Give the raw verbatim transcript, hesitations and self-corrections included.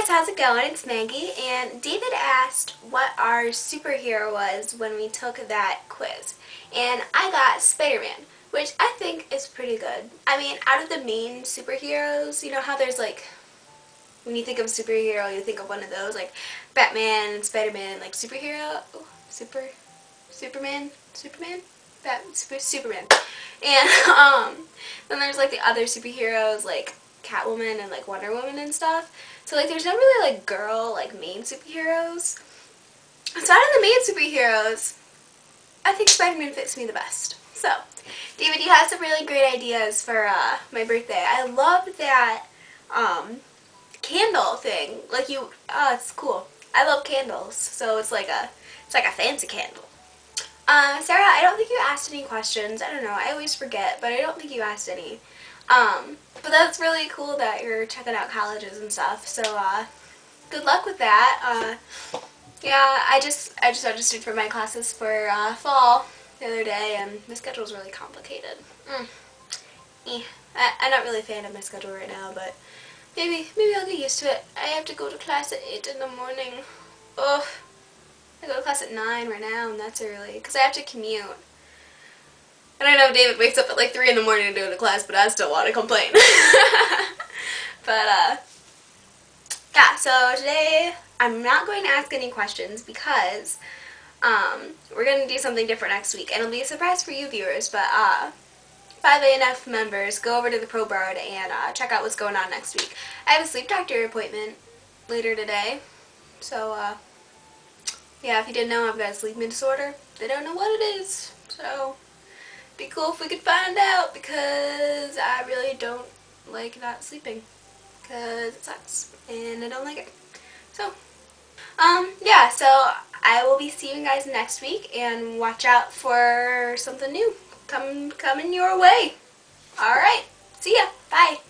guys, how's it going? It's Maggie, and David asked what our superhero was when we took that quiz, and I got Spider-Man, which I think is pretty good. I mean, out of the main superheroes, you know how there's like, when you think of superhero, you think of one of those, like Batman and Spider-Man, like superhero, oh, super, Superman, Superman, Bat, super, Superman, and um, then there's like the other superheroes, like Catwoman and like Wonder Woman and stuff. So like there's no really like girl like main superheroes. So out of the main superheroes, I think Spider-Man fits me the best. So David, you had some really great ideas for uh, my birthday. I loved that um, candle thing. Like you, oh, it's cool. I love candles, so it's like a it's like a fancy candle. Uh, Sarah, I don't think you asked any questions. I don't know. I always forget, but I don't think you asked any. Um, but that's really cool that you're checking out colleges and stuff, so, uh, good luck with that. Uh, yeah, I just, I just registered for my classes for, uh, fall the other day, and my schedule's really complicated. Mm. Eh. I, I'm not really a fan of my schedule right now, but maybe, maybe I'll get used to it. I have to go to class at eight in the morning. Ugh. I go to class at nine right now, and that's early, because I have to commute. I don't know if David wakes up at like three in the morning to go to class, but I still want to complain. But, uh, yeah, so today I'm not going to ask any questions because um, we're going to do something different next week. And it'll be a surprise for you viewers, but uh, five A N F members, go over to the Pro Board and uh, check out what's going on next week. I have a sleep doctor appointment later today, so uh, yeah, if you didn't know, I've got a sleeping disorder. They don't know what it is, so... be cool if we could find out, because I really don't like not sleeping, because it sucks and I don't like it. So um yeah, so I will be seeing you guys next week, and watch out for something new come coming your way. All right, see ya, bye.